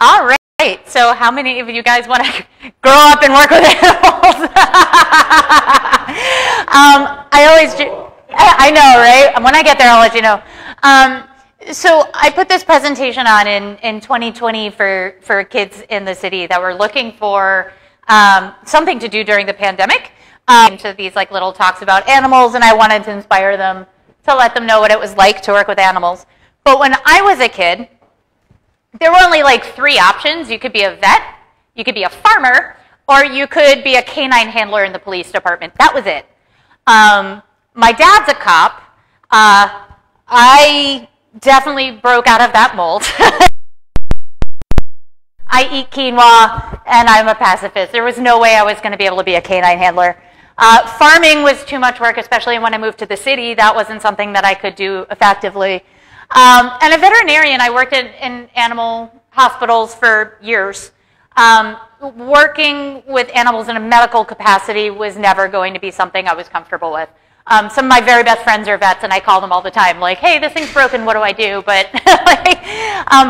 All right, so how many of you guys want to grow up and work with animals? I always do. I know, right? When I get there, I'll let you know. So I put this presentation on in 2020 for kids in the city that were looking for something to do during the pandemic. Into these like little talks about animals, and I wanted to inspire them to let them know what it was like to work with animals. But when I was a kid, there were only like three options. You could be a vet, you could be a farmer, or you could be a canine handler in the police department. That was it. My dad's a cop. I definitely broke out of that mold. I eat quinoa, and I'm a pacifist. There was no way I was going to be able to be a canine handler. Farming was too much work, especially when I moved to the city. That wasn't something that I could do effectively. And a veterinarian, I worked in animal hospitals for years. Working with animals in a medical capacity was never going to be something I was comfortable with. Some of my very best friends are vets, and I call them all the time, like, hey, this thing's broken, what do I do? But, like,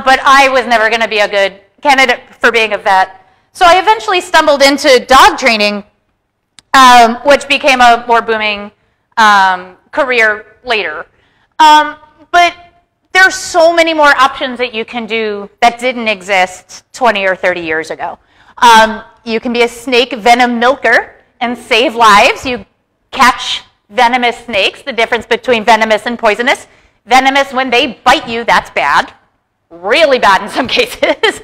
but I was never going to be a good candidate for being a vet. So I eventually stumbled into dog training, which became a more booming career later. But there's so many more options that you can do that didn't exist 20 or 30 years ago. You can be a snake venom milker and save lives. You catch venomous snakes, the difference between venomous and poisonous. Venomous, when they bite you, that's bad. Really bad in some cases.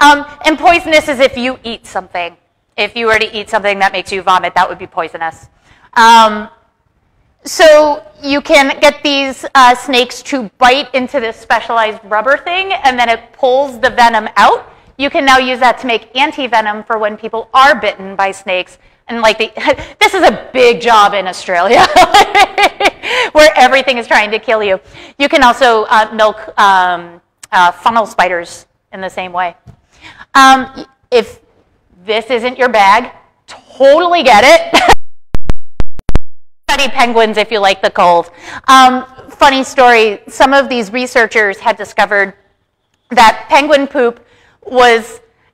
And poisonous is if you eat something. If you were to eat something that makes you vomit, that would be poisonous. So you can get these snakes to bite into this specialized rubber thing, and then it pulls the venom out. You can now use that to make anti-venom for when people are bitten by snakes. And like this is a big job in Australia, where everything is trying to kill you. You can also milk funnel spiders in the same way. If this isn't your bag, totally get it. Study penguins if you like the cold. Funny story, some of these researchers had discovered that penguin poop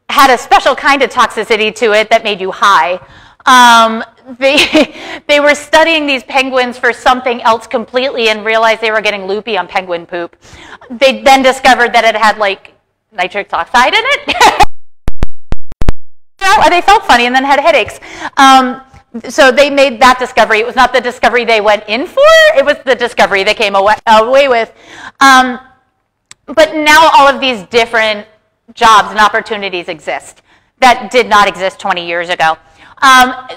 had a special kind of toxicity to it that made you high. They were studying these penguins for something else completely and realized they were getting loopy on penguin poop. They then discovered that it had like nitric oxide in it. They felt funny and then had headaches. So they made that discovery. It was not the discovery they went in for. It was the discovery they came away with. But now all of these different jobs and opportunities exist that did not exist 20 years ago.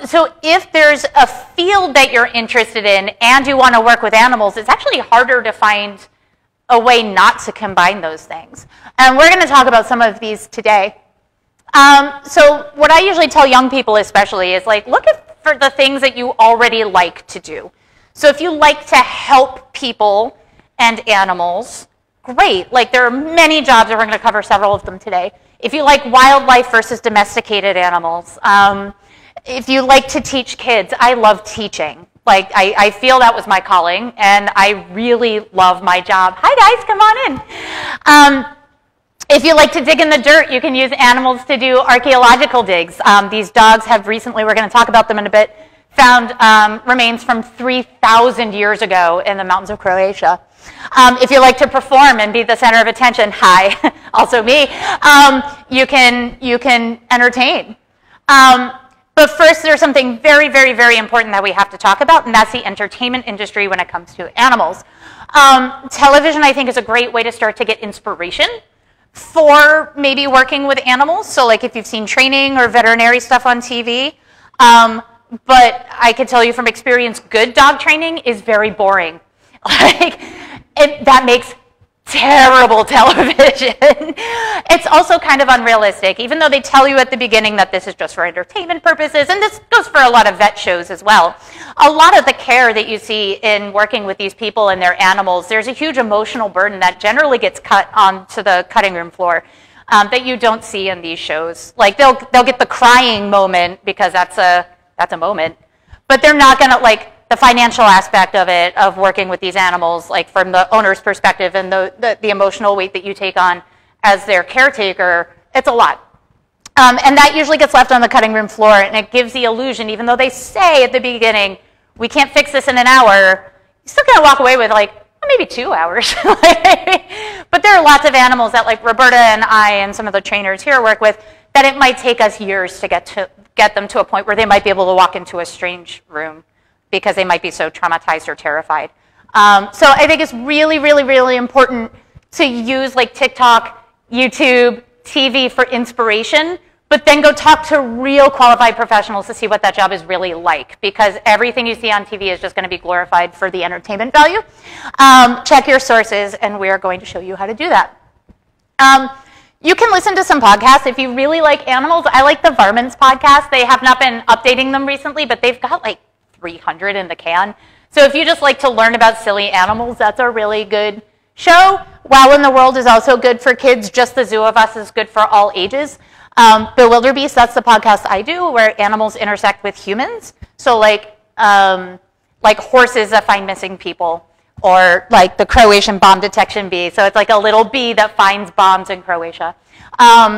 So if there's a field that you're interested in and you want to work with animals, it's actually harder to find a way not to combine those things. And we're going to talk about some of these today. So what I usually tell young people especially is like, look at for the things that you already like to do. So if you like to help people and animals, great. Like there are many jobs, and we're going to cover several of them today. If you like wildlife versus domesticated animals, if you like to teach kids, I love teaching. Like I feel that was my calling, and I really love my job. Hi guys, come on in. If you like to dig in the dirt, you can use animals to do archaeological digs. These dogs have recently, we're going to talk about them in a bit, found remains from 3,000 years ago in the mountains of Croatia. If you like to perform and be the center of attention, hi, also me, you can entertain. But first, there's something very, very, very important that we have to talk about, and that's the entertainment industry when it comes to animals. Television, I think, is a great way to start to get inspiration for maybe working with animals. So like if you've seen training or veterinary stuff on TV. But I can tell you from experience, good dog training is very boring. Like that makes terrible television. It's also kind of unrealistic, even though they tell you at the beginning that this is just for entertainment purposes, and this goes for a lot of vet shows as well. A lot of the care that you see in working with these people and their animals, there's a huge emotional burden that generally gets cut onto the cutting room floor that you don't see in these shows. Like they'll get the crying moment because that's a moment, but they're not gonna like the financial aspect of it, of working with these animals, like from the owner's perspective and the emotional weight that you take on as their caretaker It's a lot. And that usually gets left on the cutting room floor, and it gives the illusion, even though they say at the beginning, we can't fix this in an hour, you're still going to walk away with like, well, maybe 2 hours. But there are lots of animals that like Roberta and I and some of the trainers here work with that it might take us years to get them to a point where they might be able to walk into a strange room because they might be so traumatized or terrified. So I think it's really, really, really important to use like TikTok, YouTube, TV for inspiration, but then go talk to real qualified professionals to see what that job is really like, because everything you see on TV is just going to be glorified for the entertainment value. Check your sources, and we are going to show you how to do that. You can listen to some podcasts if you really like animals. I like the Varmints podcast. They have not been updating them recently, but they've got like 300 in the can. So if you just like to learn about silly animals, that's a really good show. While in the World is also good for kids. Just the Zoo of Us is good for all ages. BewilderBeasts, that's the podcast I do where animals intersect with humans. So like horses that find missing people, or like the Croatian bomb detection bee. So it's like a little bee that finds bombs in Croatia. And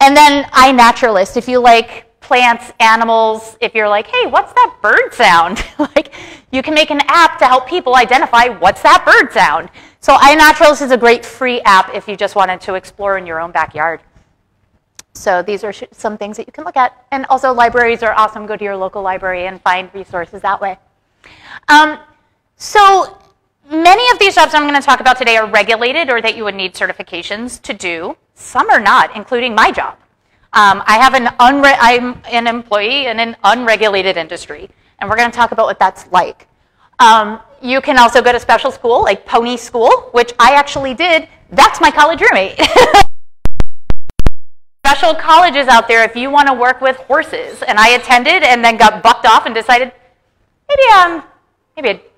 then iNaturalist, if you like plants, animals, if you're like, hey, what's that bird sound? Like, you can make an app to help people identify what's that bird sound. So iNaturalist is a great free app if you just wanted to explore in your own backyard. So these are some things that you can look at. And also libraries are awesome. Go to your local library and find resources that way. So many of these jobs I'm going to talk about today are regulated or that you would need certifications to do. Some are not, including my job. I'm an employee in an unregulated industry, and we're going to talk about what that's like. You can also go to special school, like Pony School, which I actually did. That's my college roommate. Special colleges out there if you want to work with horses. And I attended and then got bucked off and decided, maybe I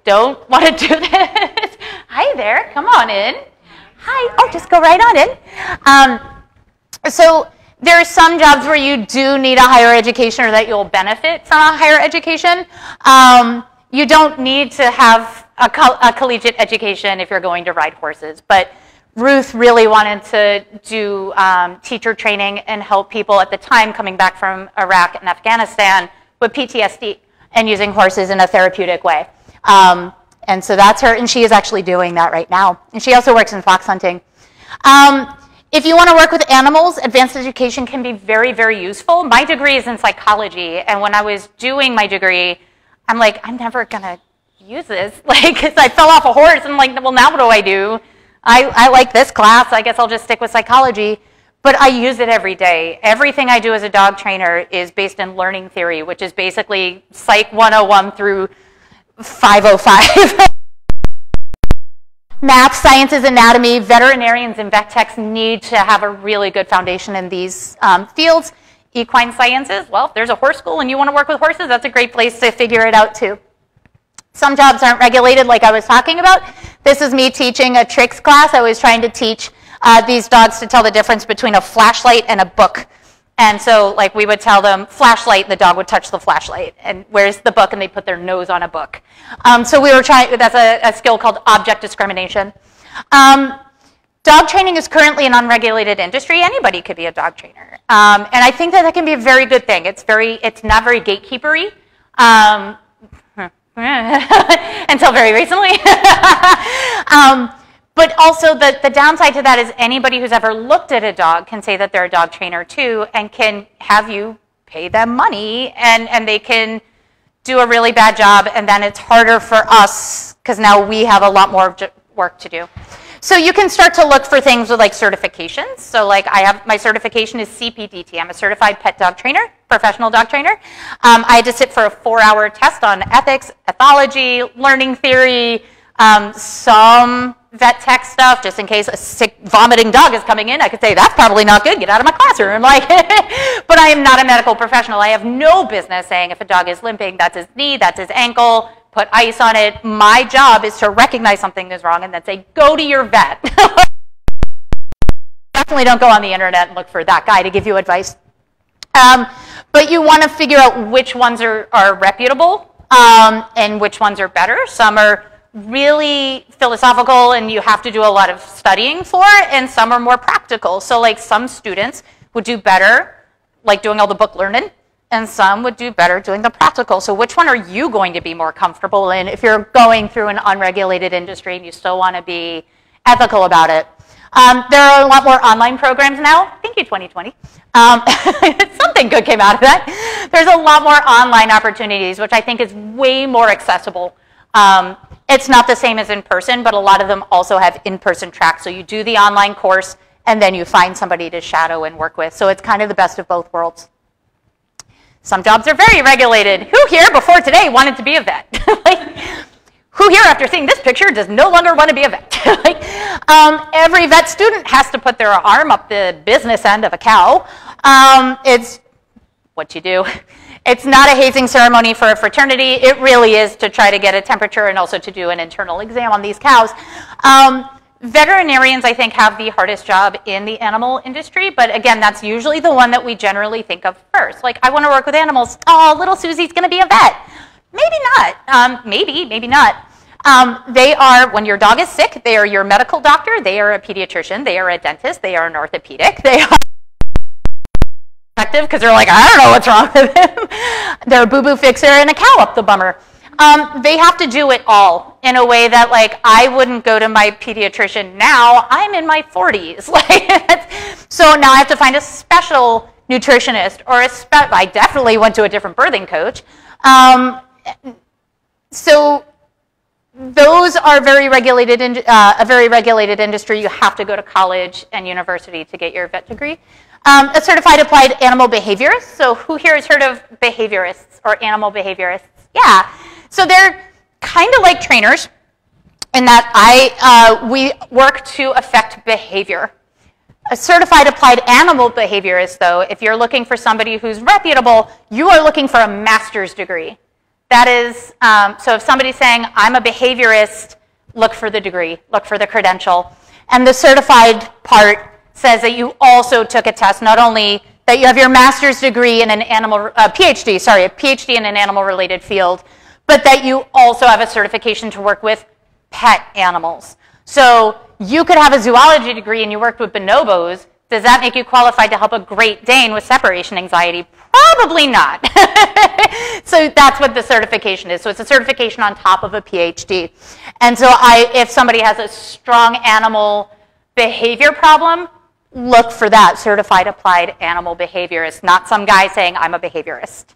don't want to do this. Hi there. Come on in. Hi. Oh, just go right on in. So there are some jobs where you do need a higher education or that you'll benefit from a higher education. You don't need to have a collegiate education if you're going to ride horses. But Ruth really wanted to do teacher training and help people at the time coming back from Iraq and Afghanistan with PTSD and using horses in a therapeutic way. And so that's her, and she is actually doing that right now. And she also works in fox hunting. If you want to work with animals, advanced education can be very, very useful. My degree is in psychology, and when I was doing my degree, I'm like, I'm never going to use this. Like, because I fell off a horse, and I'm like, well, now what do? I like this class. I guess I'll just stick with psychology. But I use it every day. Everything I do as a dog trainer is based in learning theory, which is basically Psych 101 through 505. Math, sciences, anatomy, veterinarians and vet techs need to have a really good foundation in these fields. Equine sciences, well, if there's a horse school and you want to work with horses, that's a great place to figure it out too. Some jobs aren't regulated like I was talking about. This is me teaching a tricks class. I was trying to teach these dogs to tell the difference between a flashlight and a book. And so like we would tell them flashlight, and the dog would touch the flashlight, and where's the book, and they put their nose on a book. So we were trying, that's a skill called object discrimination. Dog training is currently an unregulated industry. Anybody could be a dog trainer. And I think that that can be a very good thing. It's not very gatekeepery. Until very recently. But also the downside to that is anybody who's ever looked at a dog can say that they're a dog trainer too, and can have you pay them money, and they can do a really bad job, and then it's harder for us because now we have a lot more work to do. So you can start to look for things with like certifications. So like I have, my certification is CPDT. I'm a certified pet dog trainer, professional dog trainer. I had to sit for a 4-hour test on ethics, ethology, learning theory, some vet tech stuff, just in case a sick vomiting dog is coming in. I could say, that's probably not good, get out of my classroom. Like, but I am not a medical professional. I have no business saying if a dog is limping, that's his knee, that's his ankle, put ice on it. My job is to recognize something is wrong and then say, go to your vet. Definitely don't go on the internet and look for that guy to give you advice. But you want to figure out which ones are reputable and which ones are better. Some are really philosophical and you have to do a lot of studying for, and some are more practical. So like some students would do better like doing all the book learning, and some would do better doing the practical. So which one are you going to be more comfortable in if you're going through an unregulated industry and you still want to be ethical about it? There are a lot more online programs now. Thank you, 2020. Something good came out of that. There's a lot more online opportunities, which I think is way more accessible. It's not the same as in person, but a lot of them also have in-person tracks. So you do the online course, and then you find somebody to shadow and work with. So it's kind of the best of both worlds. Some jobs are very regulated. Who here before today wanted to be a vet? Like, who here after seeing this picture does no longer want to be a vet? Like, every vet student has to put their arm up the business end of a cow. It's what you do. It's not a hazing ceremony for a fraternity. It really is to try to get a temperature and also to do an internal exam on these cows. Veterinarians, I think, have the hardest job in the animal industry, but again, that's usually the one that we generally think of first. Like, I want to work with animals. Oh, little Susie's going to be a vet. Maybe not. Maybe not. They are, when your dog is sick, they are your medical doctor, they are a pediatrician, they are a dentist, they are an orthopedic, they are because they're like, I don't know what's wrong with them. They're a boo-boo fixer and a cow up the bummer. They have to do it all in a way that, like, I wouldn't go to my pediatrician now. I'm in my 40s. Like, so now I have to find a special nutritionist or a I definitely went to a different birthing coach. So those are very regulated, a very regulated industry. You have to go to college and university to get your vet degree. A certified applied animal behaviorist. So who here has heard of behaviorists or animal behaviorists? Yeah. So they're kind of like trainers in that we work to affect behavior. A certified applied animal behaviorist, though, if you're looking for somebody who's reputable, you are looking for a master's degree. That is, so if somebody's saying, I'm a behaviorist, look for the degree, look for the credential. And the certified part says that you also took a test, not only that you have your master's degree in an animal, a PhD in an animal-related field, but that you also have a certification to work with pet animals. So you could have a zoology degree and you worked with bonobos. Does that make you qualified to help a Great Dane with separation anxiety? Probably not. So that's what the certification is. So it's a certification on top of a PhD. And so if somebody has a strong animal behavior problem, look for that certified applied animal behaviorist, not some guy saying, I'm a behaviorist.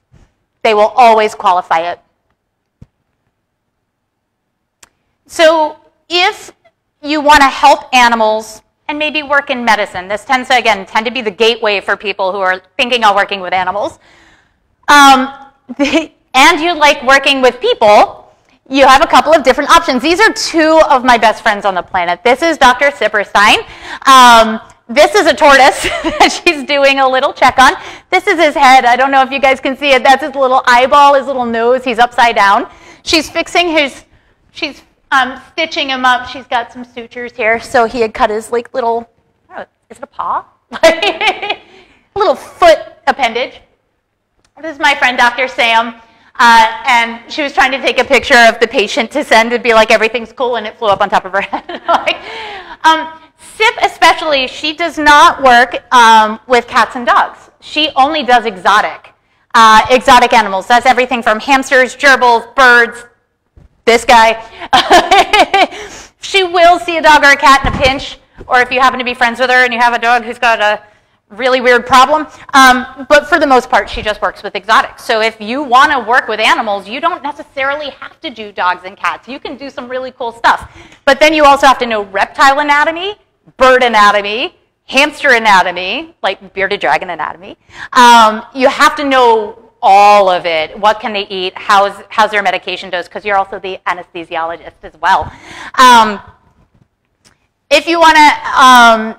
They will always qualify it. So if you want to help animals, and maybe work in medicine. This tends to, again, be the gateway for people who are thinking of working with animals. And you like working with people, you have a couple of different options. These are two of my best friends on the planet. This is Dr. Sipperstein. This is a tortoise that she's doing a little check on. This is his head. I don't know if you guys can see it. That's his little eyeball, his little nose. He's upside down. She's fixing his, stitching him up. She's got some sutures here. So he had cut his like little, is it a paw? A little foot appendage. This is my friend, Dr. Sam. And she was trying to take a picture of the patient to send and be like, everything's cool, and it flew up on top of her head. Sip especially, she does not work with cats and dogs. She only does exotic, animals. That's everything from hamsters, gerbils, birds, this guy. She will see a dog or a cat in a pinch, or if you happen to be friends with her and you have a dog who's got a really weird problem. But for the most part, she just works with exotics. So if you want to work with animals, you don't necessarily have to do dogs and cats. You can do some really cool stuff. But then you also have to know reptile anatomy, bird anatomy, hamster anatomy, like bearded dragon anatomy. You have to know all of it. What can they eat? How's their medication dose? Because you're also the anesthesiologist as well. If you want to,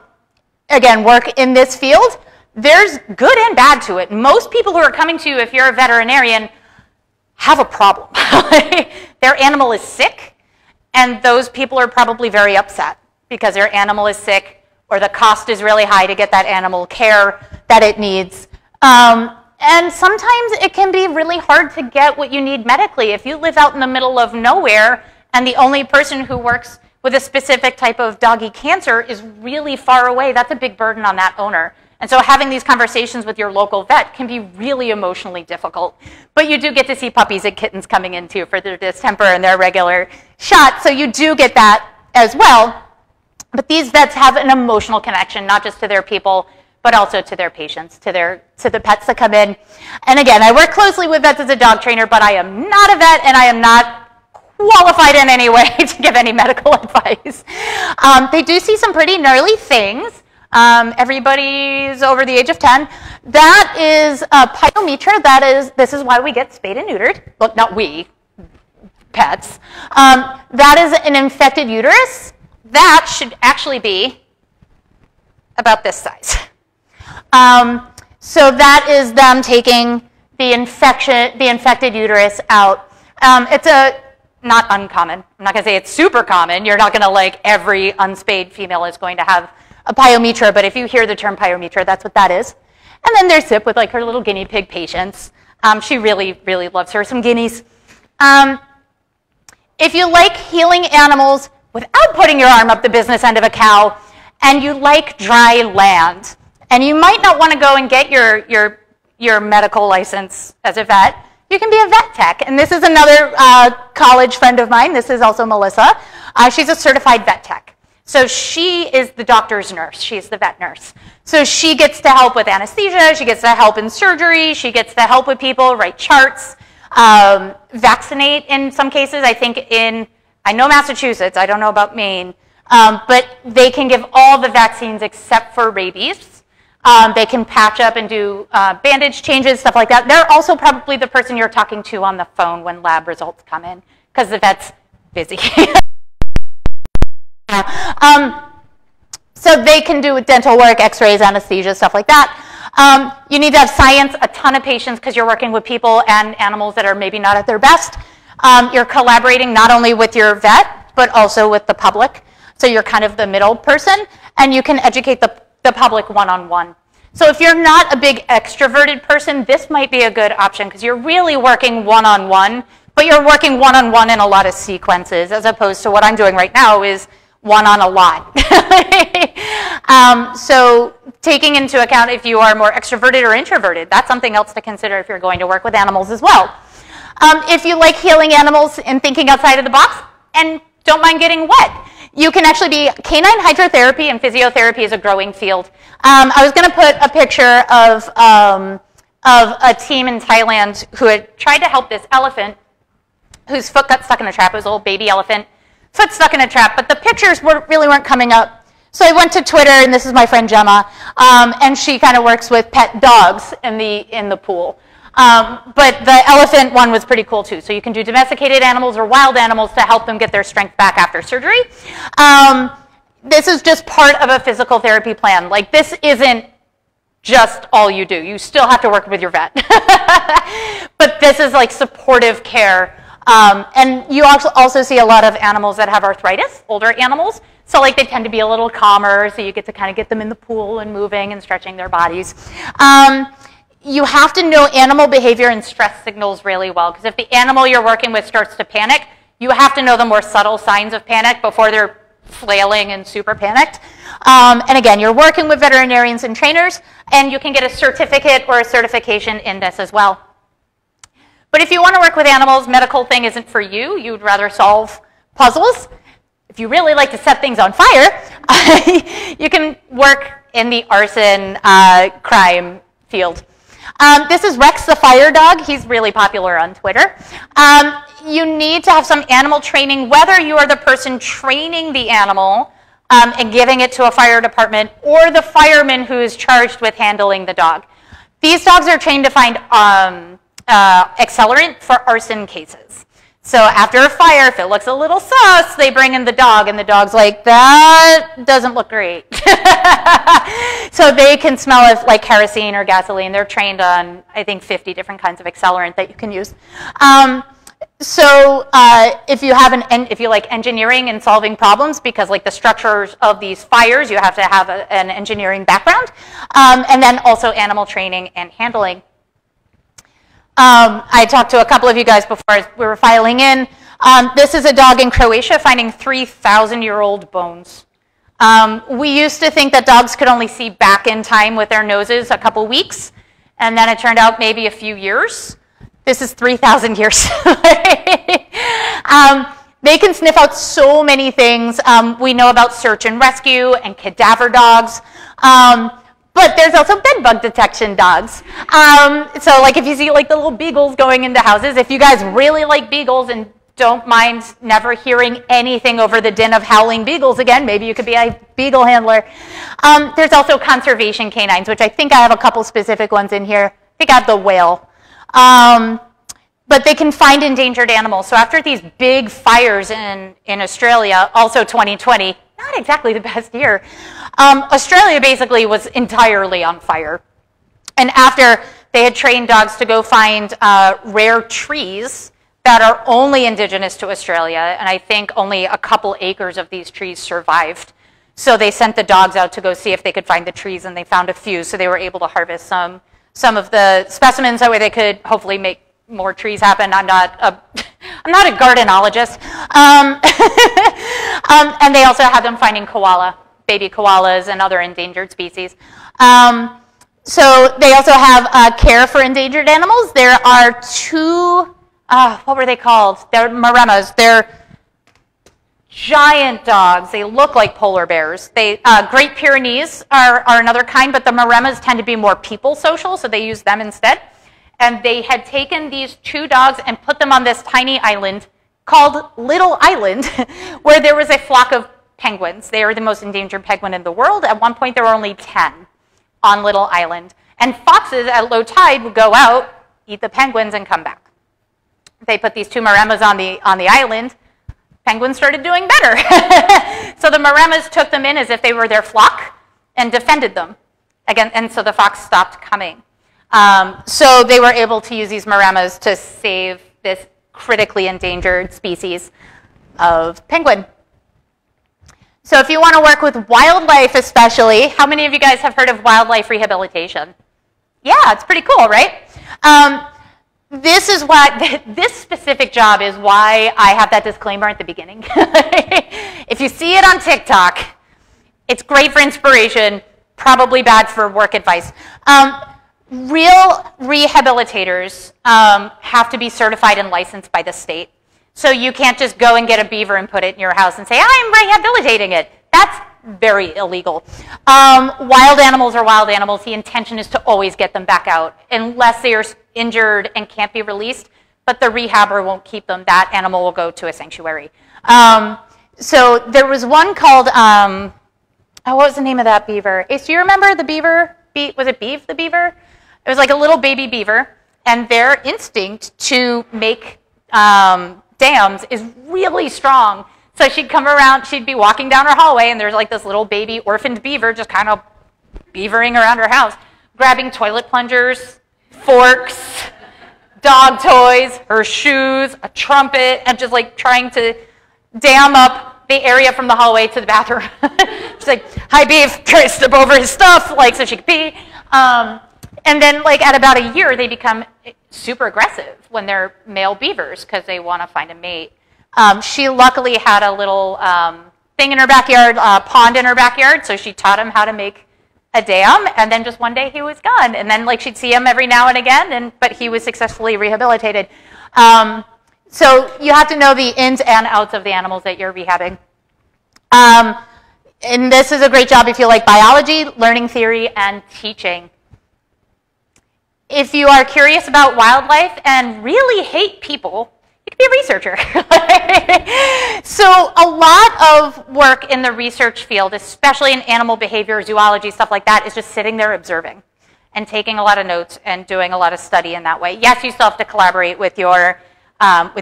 again, work in this field, there's good and bad to it. Most people who are coming to you, if you're a veterinarian, have a problem. Their animal is sick, and those people are probably very upset because their animal is sick, or the cost is really high to get that animal care that it needs. And sometimes it can be really hard to get what you need medically. If you live out in the middle of nowhere and the only person who works with a specific type of doggy cancer is really far away, that's a big burden on that owner. And so having these conversations with your local vet can be really emotionally difficult. But you do get to see puppies and kittens coming in too for their distemper and their regular shots. So you do get that as well. But these vets have an emotional connection, not just to their people, but also to their patients, to the pets that come in. And again, I work closely with vets as a dog trainer, but I am not a vet and I am not qualified in any way to give any medical advice. They do see some pretty gnarly things. Everybody's over the age of 10. That is pyometra. That is, this is why we get spayed and neutered. Well, not we, pets. That is an infected uterus. That should actually be about this size. So that is them taking the infection, the infected uterus out. It's a not uncommon. I'm not going to say it's super common. You're not going to like every unspayed female is going to have a pyometra, but if you hear the term pyometra, that's what that is. And then there's Zip with like her little guinea pig patients. She really, really loves her some guineas. If you like healing animals without putting your arm up the business end of a cow, and you like dry land, and you might not want to go and get your medical license as a vet, you can be a vet tech. And this is another college friend of mine. This is also Melissa. She's a certified vet tech. So she is the doctor's nurse. She's the vet nurse. So she gets to help with anesthesia. She gets to help in surgery. She gets to help with people, write charts, vaccinate in some cases. I think in, I know Massachusetts, I don't know about Maine, but they can give all the vaccines except for rabies. They can patch up and do bandage changes, stuff like that. They're also probably the person you're talking to on the phone when lab results come in, because the vet's busy. So they can do dental work, x-rays, anesthesia, stuff like that. You need to have science, a ton of patience, because you're working with people and animals that are maybe not at their best. You're collaborating not only with your vet, but also with the public. So you're kind of the middle person, and you can educate the public one-on-one. So if you're not a big extroverted person, this might be a good option because you're really working one-on-one, but you're working one-on-one in a lot of sequences as opposed to what I'm doing right now is one-on-a-lot. So taking into account if you are more extroverted or introverted, that's something else to consider if you're going to work with animals as well. If you like healing animals and thinking outside of the box and don't mind getting wet, you can actually be, canine hydrotherapy and physiotherapy is a growing field. I was going to put a picture of a team in Thailand who had tried to help this elephant whose foot got stuck in a trap. It was a little baby elephant, foot stuck in a trap, but the pictures really weren't coming up. So I went to Twitter, and this is my friend Gemma, and she kind of works with pet dogs in the pool. But the elephant one was pretty cool too. So you can do domesticated animals or wild animals to help them get their strength back after surgery. This is just part of a physical therapy plan. Like this isn't just all you do. You still have to work with your vet. But this is like supportive care. And you also see a lot of animals that have arthritis, older animals. So like they tend to be a little calmer. So you get to kind of get them in the pool and moving and stretching their bodies. You have to know animal behavior and stress signals really well, because if the animal you're working with starts to panic, you have to know the more subtle signs of panic before they're flailing and super panicked. And again, you're working with veterinarians and trainers, and you can get a certificate or a certification in this as well. But if you want to work with animals, medical thing isn't for you. You'd rather solve puzzles. If you really like to set things on fire, you can work in the arson crime field. This is Rex the fire dog. He's really popular on Twitter. You need to have some animal training, whether you are the person training the animal and giving it to a fire department or the fireman who is charged with handling the dog. These dogs are trained to find accelerant for arson cases. So after a fire, if it looks a little sus, they bring in the dog, and the dog's like, that doesn't look great. So they can smell if, like kerosene or gasoline. They're trained on, I think, 50 different kinds of accelerant that you can use. If you like engineering and solving problems, because like the structures of these fires, you have to have an engineering background, and then also animal training and handling. I talked to a couple of you guys before as we were filing in. This is a dog in Croatia finding 3,000-year-old bones. We used to think that dogs could only see back in time with their noses a couple weeks, and then it turned out maybe a few years. This is 3,000 years. They can sniff out so many things. We know about search and rescue and cadaver dogs. But there's also bed bug detection dogs. So like if you see like the little beagles going into houses, if you guys really like beagles and don't mind never hearing anything over the din of howling beagles again, maybe you could be a beagle handler. There's also conservation canines, which I think I have a couple specific ones in here. I think I have the whale. But they can find endangered animals. So after these big fires in Australia, also 2020, not exactly the best year, Australia basically was entirely on fire. And after they had trained dogs to go find rare trees that are only indigenous to Australia, and I think only a couple acres of these trees survived. So they sent the dogs out to go see if they could find the trees, and they found a few, so they were able to harvest some of the specimens, that way they could hopefully make more trees happen. I'm not a gardenologist. And they also had them finding koala, baby koalas and other endangered species. So they also have care for endangered animals. There are two, what were they called? They're Maremmas. They're giant dogs. They look like polar bears. They, Great Pyrenees are another kind, but the Maremmas tend to be more people social, so they use them instead. And they had taken these two dogs and put them on this tiny island called Little Island, where there was a flock of penguins. They are the most endangered penguin in the world. At one point, there were only 10 on Little Island. And foxes at low tide would go out, eat the penguins, and come back. They put these two Maremmas on the island. Penguins started doing better. So the Maremmas took them in as if they were their flock and defended them. Again, and so the fox stopped coming. So they were able to use these Maremmas to save this critically endangered species of penguin. So if you want to work with wildlife especially, how many of you guys have heard of wildlife rehabilitation? Yeah, it's pretty cool, right? This is why, this specific job is why I have that disclaimer at the beginning. If you see it on TikTok, it's great for inspiration, probably bad for work advice. Real rehabilitators have to be certified and licensed by the state. So you can't just go and get a beaver and put it in your house and say, I'm rehabilitating it. That's very illegal. Wild animals are wild animals. The intention is to always get them back out unless they are injured and can't be released, but the rehabber won't keep them. That animal will go to a sanctuary. So there was one called, oh, what was the name of that beaver? Ace, do you remember the beaver? Was it Beeve the beaver? It was like a little baby beaver, and their instinct to make dams is really strong. So she'd come around, she'd be walking down her hallway, and there's like this little baby orphaned beaver just kind of beavering around her house, grabbing toilet plungers, forks, dog toys, her shoes, a trumpet, and just like trying to dam up the area from the hallway to the bathroom. She's like, hi, Beeve, try to step over his stuff, like so she could pee. And then like at about a year, they become super aggressive when they're male beavers because they want to find a mate. She luckily had a little thing in her backyard, pond in her backyard, so she taught him how to make a dam, and then just one day he was gone. And then like she'd see him every now and again, but he was successfully rehabilitated. So you have to know the ins and outs of the animals that you're rehabbing. And this is a great job if you like biology, learning theory, and teaching. If you are curious about wildlife and really hate people, you could be a researcher. So a lot of work in the research field, especially in animal behavior, zoology, stuff like that, is just sitting there observing and taking a lot of notes and doing a lot of study in that way. Yes, you still have to collaborate with your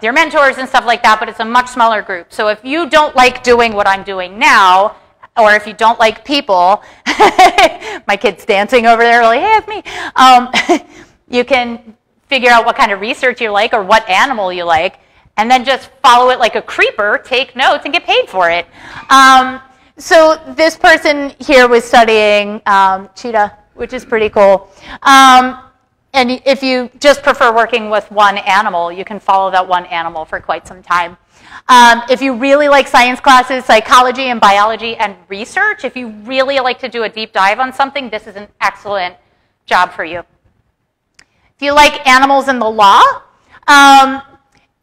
mentors and stuff like that, but it's a much smaller group. So if you don't like doing what I'm doing now, or if you don't like people, my kid's dancing over there like, hey, it's me. You can figure out what kind of research you like or what animal you like, and then just follow it like a creeper, take notes, and get paid for it. So this person here was studying cheetah, which is pretty cool. And if you just prefer working with one animal, you can follow that one animal for quite some time. If you really like science classes, psychology and biology and research, if you really like to do a deep dive on something, this is an excellent job for you. If you like animals and the law,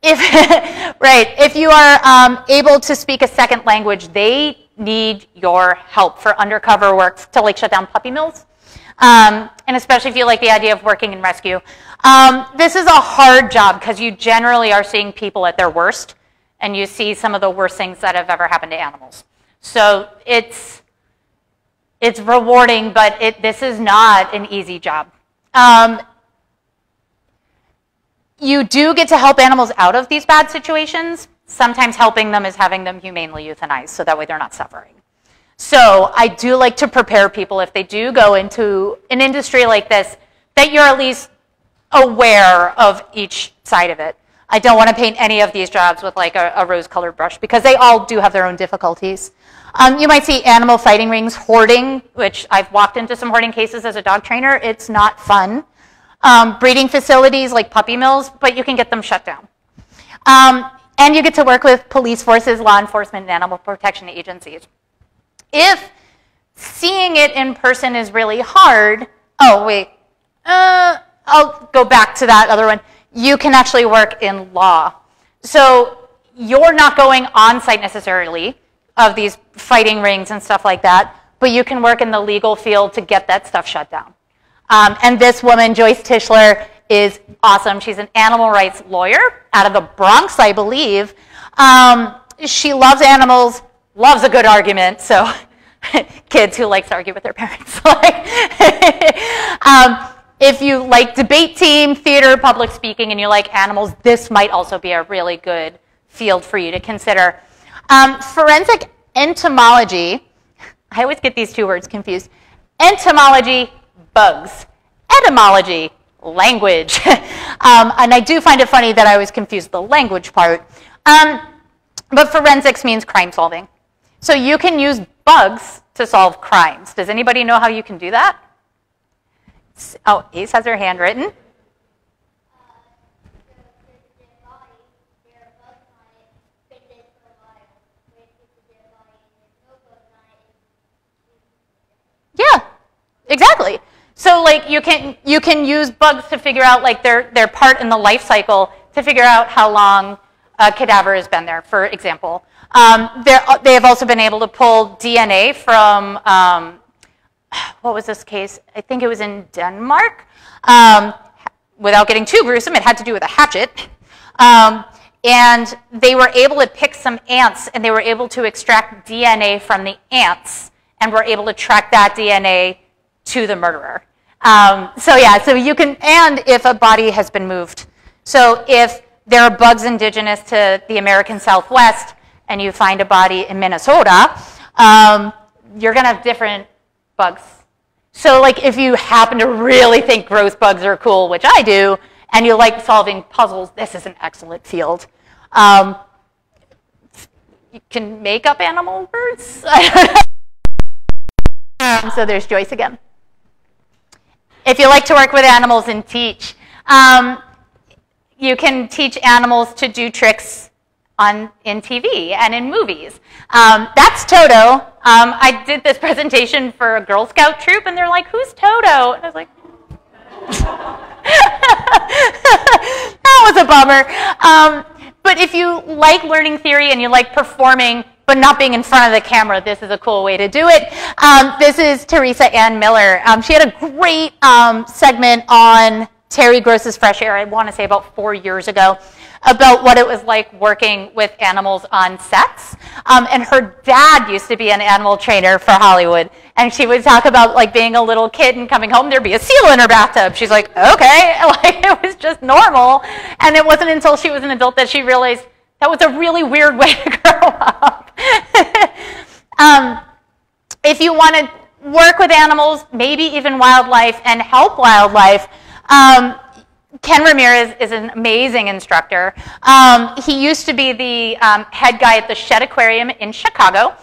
if you are able to speak a second language, they need your help for undercover work to like shut down puppy mills. And especially if you like the idea of working in rescue. This is a hard job because you generally are seeing people at their worst, and you see some of the worst things that have ever happened to animals. So it's rewarding, but this is not an easy job. You do get to help animals out of these bad situations. Sometimes helping them is having them humanely euthanized, so that way they're not suffering. So I do like to prepare people if they do go into an industry like this, that you're at least aware of each side of it. I don't want to paint any of these jobs with like a rose-colored brush, because they all do have their own difficulties. You might see animal fighting rings, hoarding, which I've walked into some hoarding cases as a dog trainer. It's not fun. Breeding facilities like puppy mills, but you can get them shut down. And you get to work with police forces, law enforcement, and animal protection agencies. If seeing it in person is really hard, oh wait, I'll go back to that other one. You can actually work in law. So you're not going on site necessarily of these fighting rings and stuff like that, but you can work in the legal field to get that stuff shut down. And this woman, Joyce Tischler, is awesome. She's an animal rights lawyer out of the Bronx, I believe. She loves animals, loves a good argument. So kids who like to argue with their parents. If you like debate team, theater, public speaking, and you like animals, this might also be a really good field for you to consider. Forensic entomology, I always get these two words confused. Entomology, bugs. Etymology, language. And I do find it funny that I always confuse the language part. But forensics means crime solving. So you can use bugs to solve crimes. Does anybody know how you can do that? Oh, Ace has her hand written. Yeah, exactly. So like you can use bugs to figure out like their part in the life cycle to figure out how long a cadaver has been there, for example. They have also been able to pull DNA from what was this case? I think it was in Denmark. Without getting too gruesome, it had to do with a hatchet. And they were able to pick some ants, and they were able to extract DNA from the ants, and were able to track that DNA to the murderer. So yeah, so you can, and if a body has been moved. So if there are bugs indigenous to the American Southwest, and you find a body in Minnesota, you're gonna have different bugs. So like if you happen to really think gross bugs are cool, which I do, and you like solving puzzles, this is an excellent field. You can make up animal words. So there's Joyce again. If you like to work with animals and teach, you can teach animals to do tricks in TV and in movies. That's Toto. I did this presentation for a Girl Scout troop, and they're like, "Who's Toto?" And I was like, that was a bummer. But if you like learning theory and you like performing, but not being in front of the camera, this is a cool way to do it. This is Teresa Ann Miller. She had a great segment on Terry Gross's Fresh Air, I want to say about 4 years ago, about what it was like working with animals on sets. And her dad used to be an animal trainer for Hollywood. And she would talk about like being a little kid and coming home, there'd be a seal in her bathtub. She's like, okay, like it was just normal. And it wasn't until she was an adult that she realized that was a really weird way to grow up. If you want to work with animals, maybe even wildlife, and help wildlife, Ken Ramirez is an amazing instructor. He used to be the head guy at the Shedd Aquarium in Chicago.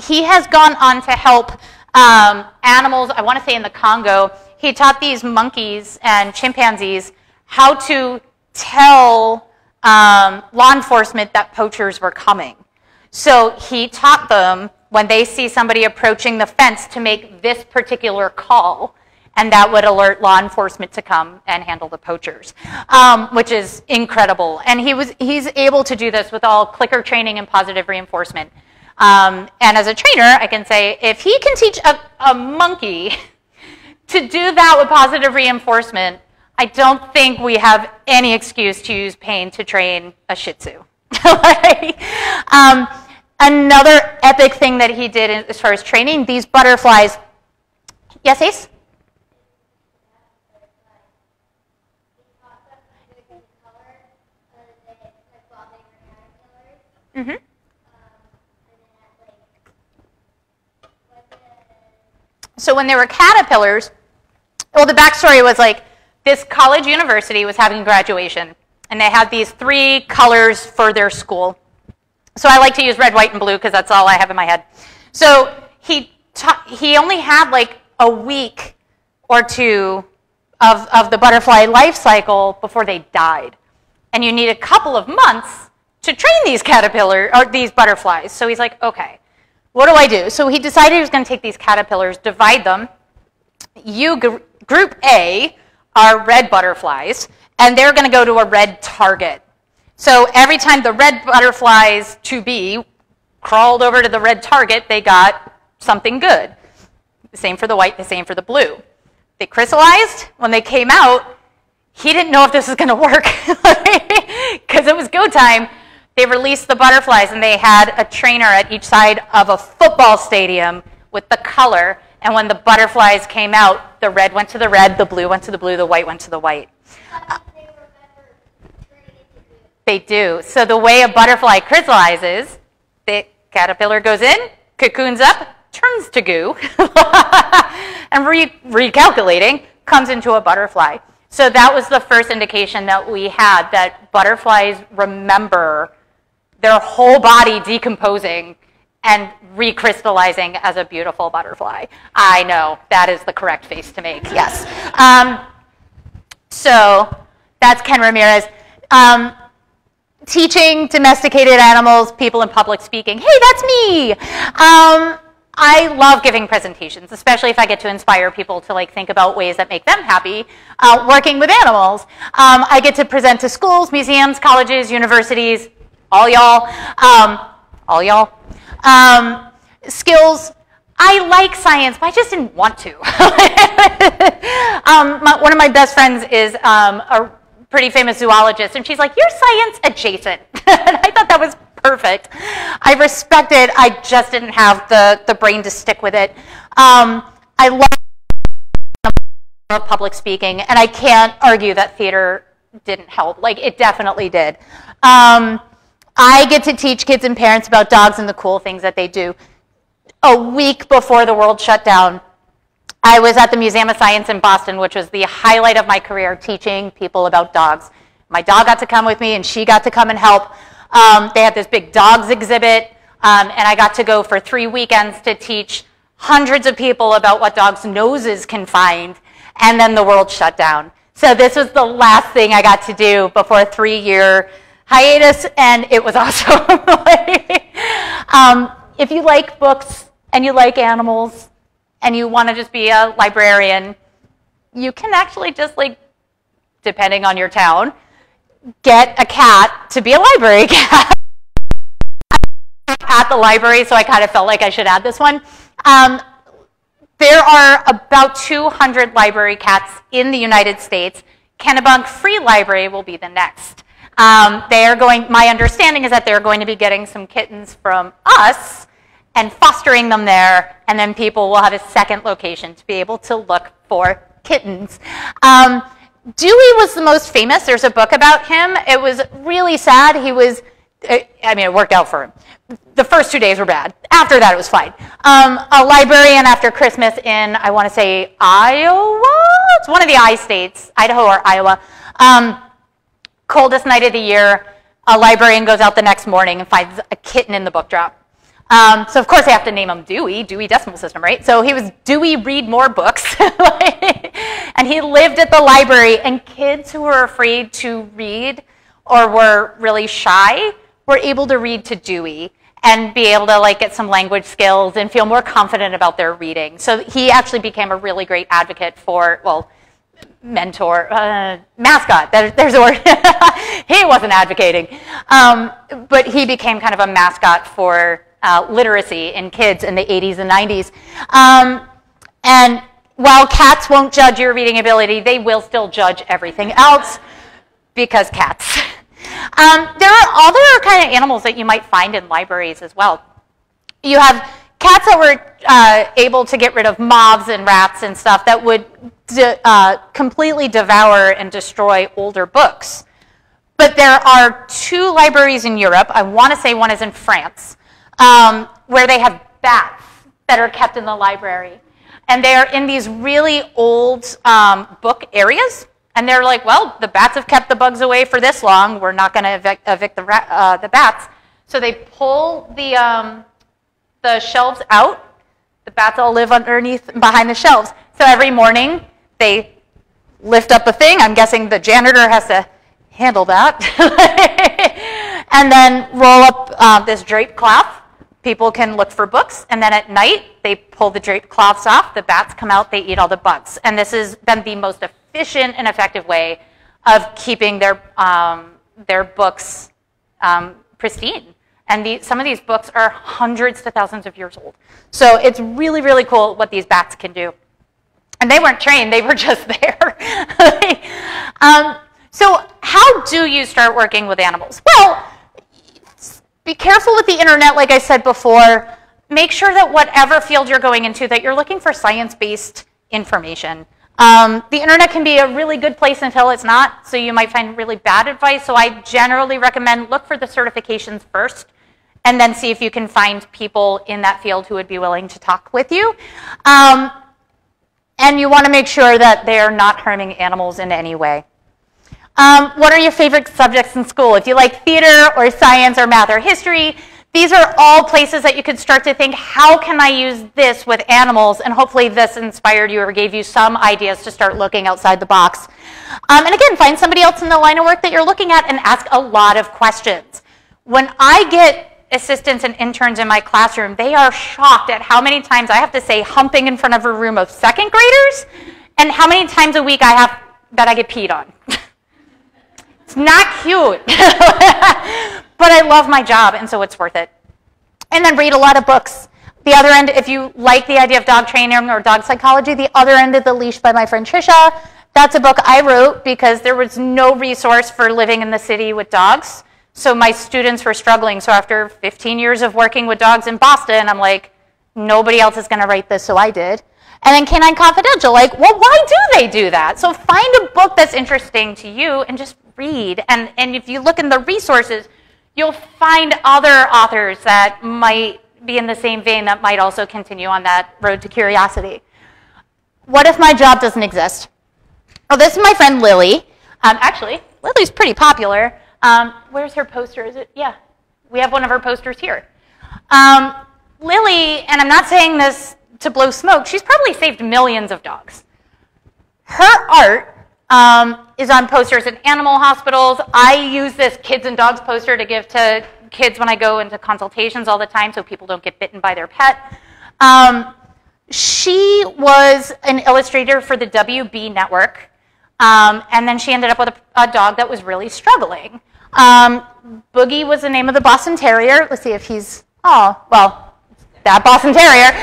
He has gone on to help animals, I want to say in the Congo. He taught these monkeys and chimpanzees how to tell law enforcement that poachers were coming. So he taught them when they see somebody approaching the fence to make this particular call, and that would alert law enforcement to come and handle the poachers, which is incredible. And he's able to do this with all clicker training and positive reinforcement. And as a trainer, I can say, if he can teach a monkey to do that with positive reinforcement, I don't think we have any excuse to use pain to train a Shih Tzu. Another epic thing that he did as far as training, these butterflies. Yes, Ace? Mm-hmm. So when there were caterpillars, well, the backstory was like this college university was having graduation, and they had these three colors for their school. So I like to use red, white, and blue because that's all I have in my head. So he only had like a week or two of the butterfly life cycle before they died, and you need a couple of months to train these caterpillars or these butterflies. So he's like, okay, what do I do? So he decided he was going to take these caterpillars, divide them. Group A are red butterflies, and they're going to go to a red target. So every time the red butterflies to B crawled over to the red target, they got something good. The same for the white, the same for the blue. They crystallized. When they came out, he didn't know if this was going to work because it was go time. They released the butterflies, and they had a trainer at each side of a football stadium with the color. And when the butterflies came out, the red went to the red, the blue went to the blue, the white went to the white. They do. So the way a butterfly crystallizes, the caterpillar goes in, cocoons up, turns to goo, and recalculating, comes into a butterfly. So that was the first indication that we had that butterflies remember their whole body decomposing and recrystallizing as a beautiful butterfly. I know, that is the correct face to make, yes. So that's Ken Ramirez. Teaching domesticated animals, people in public speaking. Hey, that's me! I love giving presentations, especially if I get to inspire people to like think about ways that make them happy working with animals. I get to present to schools, museums, colleges, universities, all y'all, skills. I like science, but I just didn't want to. One of my best friends is a pretty famous zoologist, and she's like, you're science adjacent. And I thought that was perfect. I respect it. I just didn't have the brain to stick with it. I love public speaking, and I can't argue that theater didn't help. Like, it definitely did. I get to teach kids and parents about dogs and the cool things that they do. A week before the world shut down, I was at the Museum of Science in Boston, which was the highlight of my career, teaching people about dogs. My dog got to come with me, and she got to come and help. They had this big dogs exhibit, and I got to go for 3 weekends to teach hundreds of people about what dogs' noses can find, and then the world shut down. So this was the last thing I got to do before a 3-year hiatus, and it was awesome. If you like books, and you like animals, and you want to just be a librarian, you can actually just, like, depending on your town, get a cat to be a library cat at the library, so I kind of felt like I should add this one. There are about 200 library cats in the United States. Kennebunk Free Library will be the next. They are going, my understanding is that they're going to be getting some kittens from us and fostering them there, and then people will have a second location to be able to look for kittens. Dewey was the most famous. There's a book about him. It was really sad. He was, I mean, it worked out for him. The first 2 days were bad. After that, it was fine. A librarian after Christmas in, I want to say, Iowa? It's one of the I states, Idaho or Iowa. Coldest night of the year, a librarian goes out the next morning and finds a kitten in the book drop. So of course I have to name him Dewey, Dewey Decimal System, right? So he was Dewey Read More Books, and he lived at the library, and kids who were afraid to read or were really shy were able to read to Dewey and be able to like get some language skills and feel more confident about their reading. So he actually became a really great advocate for, well, mentor, mascot, there's a word. He wasn't advocating. But he became kind of a mascot for literacy in kids in the 80s and 90s. And while cats won't judge your reading ability, they will still judge everything else because cats. There are other kind of animals that you might find in libraries as well. You have cats that were able to get rid of mobs and rats and stuff that would completely devour and destroy older books. But there are two libraries in Europe, I want to say one is in France, where they have bats that are kept in the library. And they are in these really old book areas. And they're like, well, the bats have kept the bugs away for this long. We're not going to evict the bats. So they pull the shelves out. The bats all live underneath, behind the shelves. So every morning, they lift up a thing. I'm guessing the janitor has to handle that. And then roll up this drape cloth. People can look for books. And then at night, they pull the drape cloths off. The bats come out. They eat all the bugs. And this has been the most efficient and effective way of keeping their books pristine. And some of these books are hundreds to thousands of years old. So it's really, really cool what these bats can do. And they weren't trained, they were just there. So how do you start working with animals? Well, be careful with the internet, like I said before. Make sure that whatever field you're going into, that you're looking for science-based information. The internet can be a really good place until it's not, so you might find really bad advice. So I generally recommend look for the certifications first and then see if you can find people in that field who would be willing to talk with you. And you want to make sure that they are not harming animals in any way. What are your favorite subjects in school? If you like theater or science or math or history, these are all places that you could start to think, how can I use this with animals? And hopefully this inspired you or gave you some ideas to start looking outside the box. And again, find somebody else in the line of work that you're looking at and ask a lot of questions. When I get assistants and interns in my classroom, they are shocked at how many times I have to say humping in front of a room of second graders and how many times a week I have that I get peed on. It's not cute, but I love my job, and so it's worth it. And then read a lot of books. The Other End, if you like the idea of dog training or dog psychology, The Other End of the Leash by my friend Tricia, that's a book I wrote because there was no resource for living in the city with dogs. So my students were struggling. So after 15 years of working with dogs in Boston, I'm like, nobody else is going to write this, so I did. And then Canine Confidential, like, well, why do they do that? So find a book that's interesting to you and just read. And if you look in the resources, you'll find other authors that might be in the same vein that might also continue on that road to curiosity. What if my job doesn't exist? Oh, this is my friend Lily. Actually, Lily's pretty popular. Where's her poster? Is it? Yeah, we have one of her posters here. Lily, and I'm not saying this to blow smoke, she's probably saved millions of dogs. Her art is on posters in animal hospitals. I use this kids and dogs poster to give to kids when I go into consultations all the time so people don't get bitten by their pet. She was an illustrator for the WB network, and then she ended up with a dog that was really struggling. Boogie was the name of the Boston Terrier. Let's see if he's, oh, well, that Boston Terrier.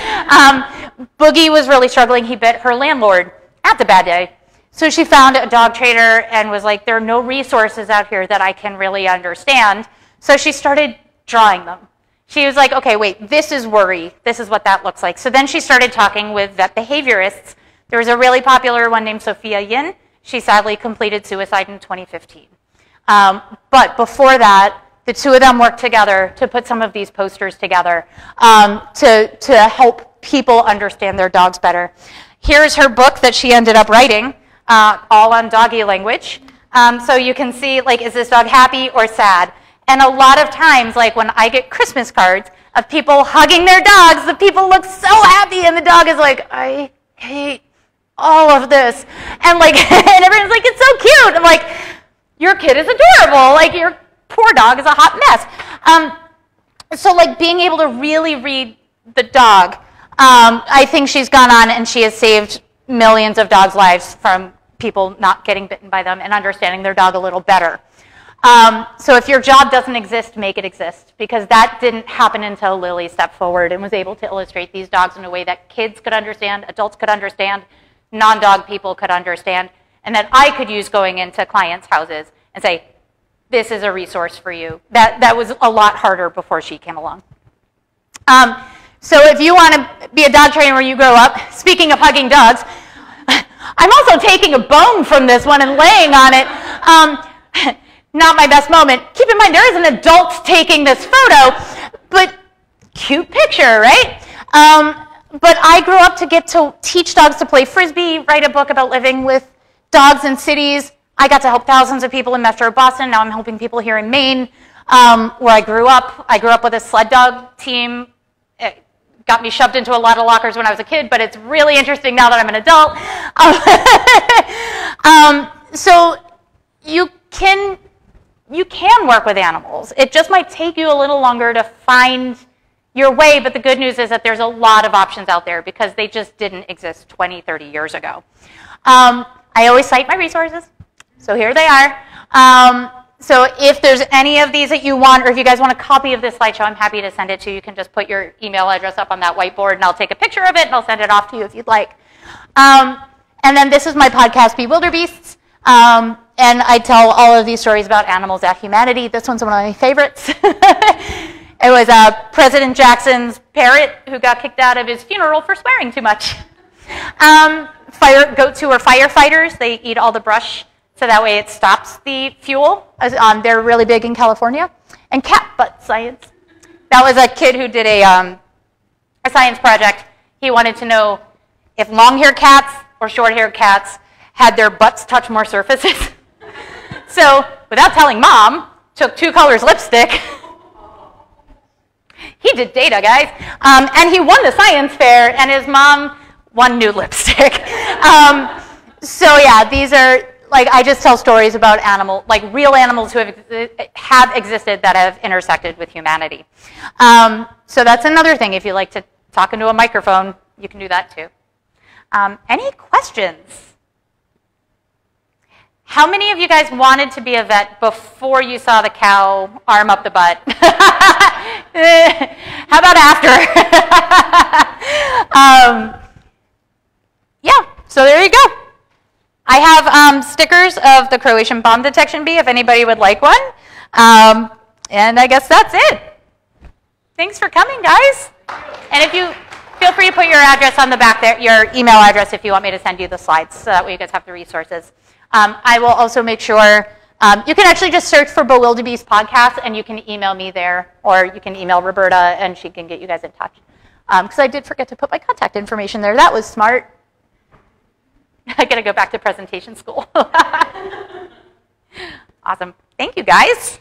Boogie was really struggling. He bit her landlord. That's a bad day. So she found a dog trainer and was like, there are no resources out here that I can really understand. So she started drawing them. She was like, okay, wait, this is worry. This is what that looks like. So then she started talking with vet behaviorists. There was a really popular one named Sophia Yin. She sadly completed suicide in 2015. But before that, the two of them worked together to put some of these posters together to help people understand their dogs better. Here's her book that she ended up writing. All on doggy language. So you can see, like, is this dog happy or sad? And a lot of times, like, when I get Christmas cards of people hugging their dogs, the people look so happy, and the dog is like, I hate all of this. And, like, and everyone's like, it's so cute. I'm like, your kid is adorable. Like, your poor dog is a hot mess. So like being able to really read the dog, I think she's gone on and she has saved millions of dogs' lives from people not getting bitten by them and understanding their dog a little better. So if your job doesn't exist, make it exist, because that didn't happen until Lily stepped forward and was able to illustrate these dogs in a way that kids could understand, adults could understand, non-dog people could understand, and that I could use going into clients' houses and say, this is a resource for you. That was a lot harder before she came along. So if you want to be a dog trainer when you grow up, speaking of hugging dogs, I'm also taking a bone from this one and laying on it. Not my best moment. Keep in mind, there is an adult taking this photo, but cute picture, right? But I grew up to get to teach dogs to play Frisbee, write a book about living with dogs in cities. I got to help thousands of people in Metro Boston. Now I'm helping people here in Maine, where I grew up. I grew up with a sled dog team. It got me shoved into a lot of lockers when I was a kid, but it's really interesting now that I'm an adult. So you can work with animals. It just might take you a little longer to find your way, but the good news is that there's a lot of options out there because they just didn't exist 20, 30 years ago. I always cite my resources. So here they are. So if there's any of these that you want, or if you guys want a copy of this slideshow, I'm happy to send it to you. You can just put your email address up on that whiteboard, and I'll take a picture of it, and I'll send it off to you if you'd like. And then this is my podcast, BewilderBeasts. And I tell all of these stories about animals at humanity. This one's one of my favorites. It was President Jackson's parrot who got kicked out of his funeral for swearing too much. Goats who are firefighters, they eat all the brush. So that way it stops the fuel. They're really big in California. And cat butt science. That was a kid who did a science project. He wanted to know if long-haired cats or short-haired cats had their butts touch more surfaces. So without telling mom, took two colors lipstick. He did data, guys. And he won the science fair, and his mom won new lipstick. So yeah, these are... Like, I just tell stories about real animals who have existed that have intersected with humanity. So that's another thing. If you like to talk into a microphone, you can do that too. Any questions? How many of you guys wanted to be a vet before you saw the cow arm up the butt? How about after? Yeah, so there you go. I have stickers of the Croatian bomb detection bee if anybody would like one. And I guess that's it. Thanks for coming, guys. And if you feel free to put your address on the back there, your email address if you want me to send you the slides, so that way you guys have the resources. I will also make sure you can actually just search for BewilderBeasts podcast and you can email me there, or you can email Roberta and she can get you guys in touch. Because I did forget to put my contact information there. That was smart. I gotta go back to presentation school. Awesome. Thank you, guys.